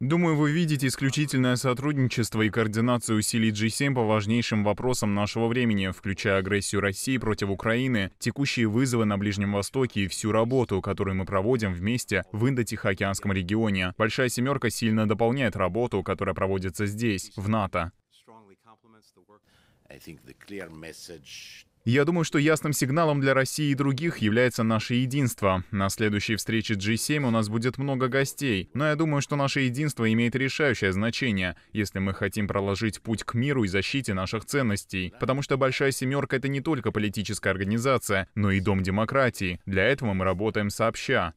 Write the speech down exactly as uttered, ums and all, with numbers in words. Думаю, вы видите исключительное сотрудничество и координацию усилий джи семь по важнейшим вопросам нашего времени, включая агрессию России против Украины, текущие вызовы на Ближнем Востоке и всю работу, которую мы проводим вместе в Индо-Тихоокеанском регионе. Большая семерка сильно дополняет работу, которая проводится здесь, в НАТО. Я думаю, что ясным сигналом для России и других является наше единство. На следующей встрече джи семь у нас будет много гостей, но я думаю, что наше единство имеет решающее значение, если мы хотим проложить путь к миру и защите наших ценностей. Потому что Большая Семерка — это не только политическая организация, но и дом демократии. Для этого мы работаем сообща.